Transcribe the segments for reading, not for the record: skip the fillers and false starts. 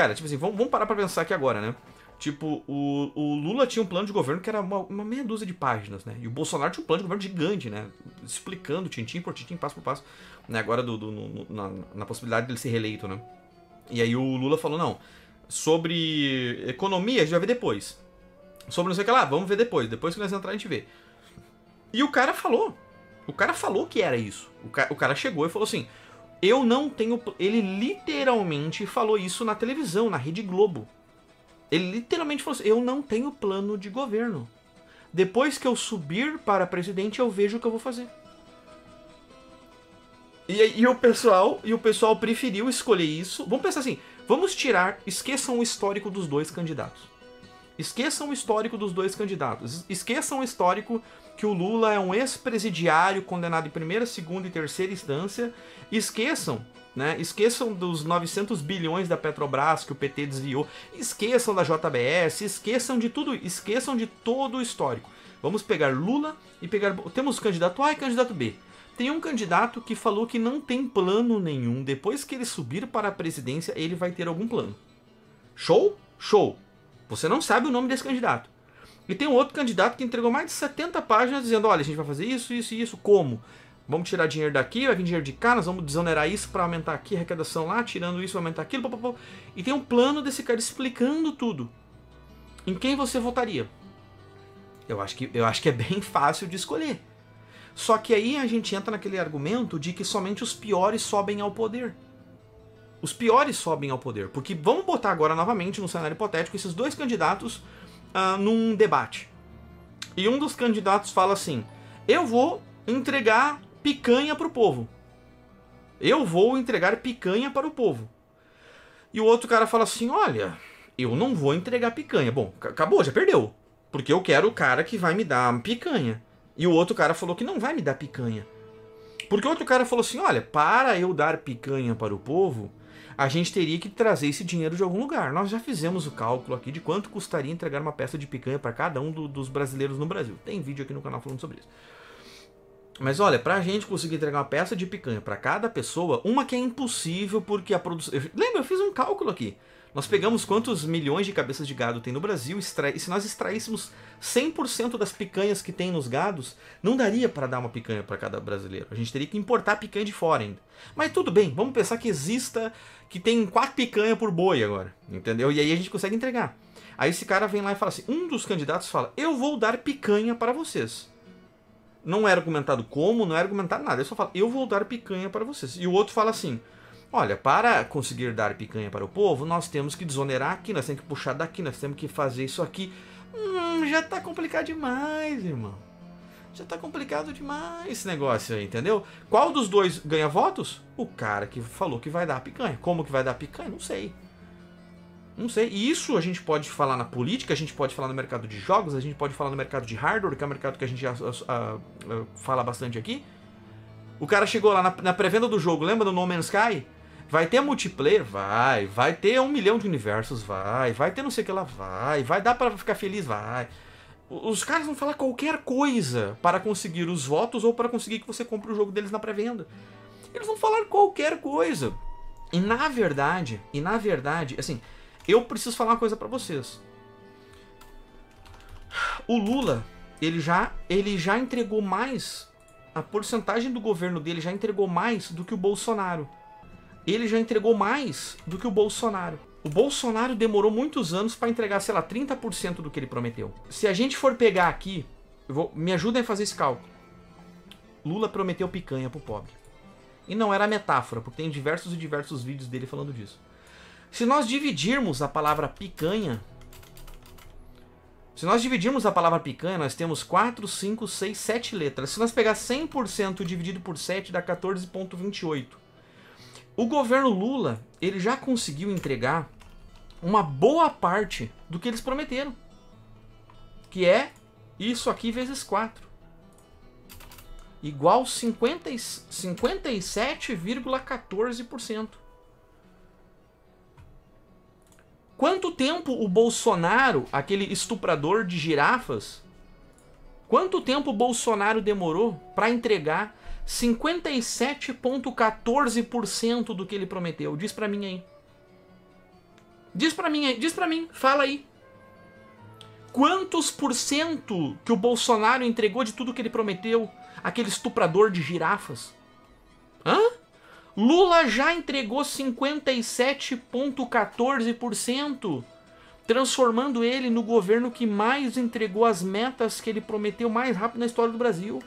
cara, tipo assim, vamos parar pra pensar aqui agora, né? Tipo, o Lula tinha um plano de governo que era uma meia dúzia de páginas, né? E o Bolsonaro tinha um plano de governo gigante, né? Explicando tintim por tintim, passo por passo, né? Agora na possibilidade dele ser reeleito, né? E aí o Lula falou, não, sobre economia a gente vai ver depois. Sobre não sei o que lá, vamos ver depois. Depois que nós entrar a gente vê. E o cara falou. O cara falou que era isso. O cara chegou e falou assim, eu não tenho... Ele literalmente falou isso na televisão, na Rede Globo. Ele literalmente falou assim, eu não tenho plano de governo. Depois que eu subir para presidente, eu vejo o que eu vou fazer. E o pessoal preferiu escolher isso. Vamos pensar assim, vamos tirar... Esqueçam o histórico dos dois candidatos. Esqueçam o histórico dos dois candidatos. Esqueçam o histórico que o Lula é um ex-presidiário condenado em primeira, segunda e terceira instância. Esqueçam, né? Esqueçam dos 900 bilhões da Petrobras que o PT desviou. Esqueçam da JBS, esqueçam de tudo, esqueçam de todo o histórico. Vamos pegar Lula e pegar... Temos candidato A e candidato B. Tem um candidato que falou que não tem plano nenhum. Depois que ele subir para a presidência, ele vai ter algum plano. Show? Show. Você não sabe o nome desse candidato. E tem um outro candidato que entregou mais de 70 páginas dizendo, olha, a gente vai fazer isso, isso e isso, como? Vamos tirar dinheiro daqui, vai vir dinheiro de cá, nós vamos desonerar isso para aumentar aqui, arrecadação lá, tirando isso, aumentar aquilo, papapá. E tem um plano desse cara explicando tudo. Em quem você votaria? Eu acho que é bem fácil de escolher. Só que aí a gente entra naquele argumento de que somente os piores sobem ao poder. Os piores sobem ao poder, porque vamos botar agora novamente, no cenário hipotético, esses dois candidatos num debate. E um dos candidatos fala assim, eu vou entregar picanha pro povo. Eu vou entregar picanha para o povo. E o outro cara fala assim, olha, eu não vou entregar picanha. Bom, acabou, já perdeu, porque eu quero o cara que vai me dar picanha. E o outro cara falou que não vai me dar picanha. Porque o outro cara falou assim, olha, para eu dar picanha para o povo... a gente teria que trazer esse dinheiro de algum lugar. Nós já fizemos o cálculo aqui de quanto custaria entregar uma peça de picanha para cada um dos brasileiros no Brasil. Tem vídeo aqui no canal falando sobre isso. Mas olha, pra gente conseguir entregar uma peça de picanha para cada pessoa, uma que é impossível porque a produção... Lembra, eu fiz um cálculo aqui. Nós pegamos quantos milhões de cabeças de gado tem no Brasil, e se nós extraíssemos 100% das picanhas que tem nos gados, não daria para dar uma picanha para cada brasileiro. A gente teria que importar picanha de fora ainda. Mas tudo bem, vamos pensar que exista, que tem 4 picanhas por boi agora, entendeu? E aí a gente consegue entregar. Aí esse cara vem lá e fala assim, um dos candidatos fala, eu vou dar picanha para vocês. Não é argumentado como, não é argumentado nada, ele só fala, eu vou dar picanha para vocês. E o outro fala assim... Olha, para conseguir dar picanha para o povo, nós temos que desonerar aqui, nós temos que puxar daqui, nós temos que fazer isso aqui. Já tá complicado demais, irmão. Já tá complicado demais esse negócio aí, entendeu? Qual dos dois ganha votos? O cara que falou que vai dar picanha. Como que vai dar picanha? Não sei. Não sei. E isso a gente pode falar na política, a gente pode falar no mercado de jogos, a gente pode falar no mercado de hardware, que é um mercado que a gente fala bastante aqui. O cara chegou lá na pré-venda do jogo, lembra do No Man's Sky? Vai ter multiplayer? Vai. Vai ter 1 milhão de universos? Vai. Vai ter não sei o que lá? Vai. Vai dar pra ficar feliz? Vai. Os caras vão falar qualquer coisa para conseguir os votos ou para conseguir que você compre o jogo deles na pré-venda. Eles vão falar qualquer coisa. E na verdade, assim, eu preciso falar uma coisa pra vocês. O Lula, ele já entregou mais, a porcentagem do governo dele já entregou mais do que o Bolsonaro. Ele já entregou mais do que o Bolsonaro. O Bolsonaro demorou muitos anos para entregar, sei lá, 30% do que ele prometeu. Se a gente for pegar aqui, me ajudem a fazer esse cálculo. Lula prometeu picanha pro pobre. E não era metáfora, porque tem diversos e diversos vídeos dele falando disso. Se nós dividirmos a palavra picanha, nós temos 4, 5, 6, 7 letras. Se nós pegar 100% dividido por 7, dá 14,28. O governo Lula, ele já conseguiu entregar uma boa parte do que eles prometeram. Que é isso aqui vezes 4. Igual 57,14%. Quanto tempo o Bolsonaro, aquele estuprador de girafas, quanto tempo o Bolsonaro demorou para entregar 57,14% do que ele prometeu? Diz pra mim aí. Diz pra mim, fala aí. Quantos por cento que o Bolsonaro entregou de tudo que ele prometeu? Aquele estuprador de girafas? Hã? Lula já entregou 57,14%, transformando ele no governo que mais entregou as metas que ele prometeu mais rápido na história do Brasil.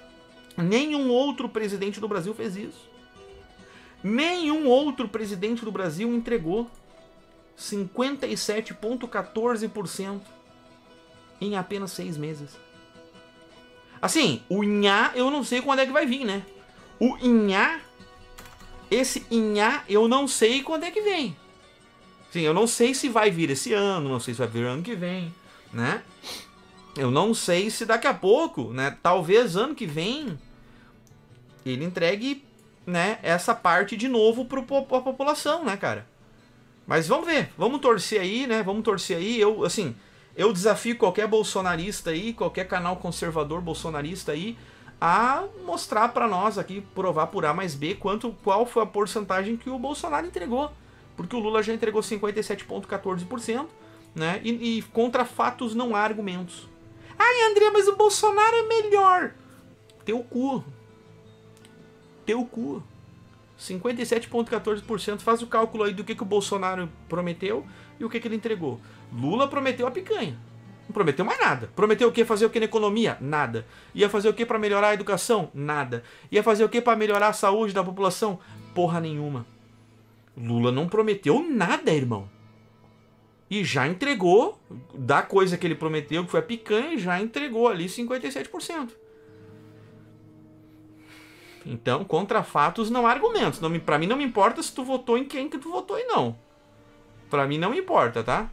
Nenhum outro presidente do Brasil fez isso. Nenhum outro presidente do Brasil entregou 57,14% em apenas 6 meses. Assim, o Inhá eu não sei quando é que vai vir, né? O Inhá, esse Inhá eu não sei quando é que vem. Sim, eu não sei se vai vir esse ano, não sei se vai vir ano que vem, né? Eu não sei se daqui a pouco, né? Talvez ano que vem ele entregue, né, essa parte de novo para a população, né, cara? Mas vamos ver, vamos torcer aí, né? Vamos torcer aí. Eu, assim, eu desafio qualquer bolsonarista aí, qualquer canal conservador bolsonarista aí, a mostrar para nós aqui, provar por A mais B, qual foi a porcentagem que o Bolsonaro entregou. Porque o Lula já entregou 57,14%, né? E contra fatos não há argumentos. Ai, André, mas o Bolsonaro é melhor. Teu cu. Teu cu. 57,14%. Faz o cálculo aí do que o Bolsonaro prometeu e o que ele entregou. Lula prometeu a picanha. Não prometeu mais nada. Prometeu o quê? Fazer o que na economia? Nada. Ia fazer o que para melhorar a educação? Nada. Ia fazer o que para melhorar a saúde da população? Porra nenhuma. Lula não prometeu nada, irmão. E já entregou, da coisa que ele prometeu, que foi a picanha, já entregou ali 57%. Então, contra fatos não há argumentos. Pra mim não me importa se tu votou em quem que tu votou e não. Pra mim não me importa, tá?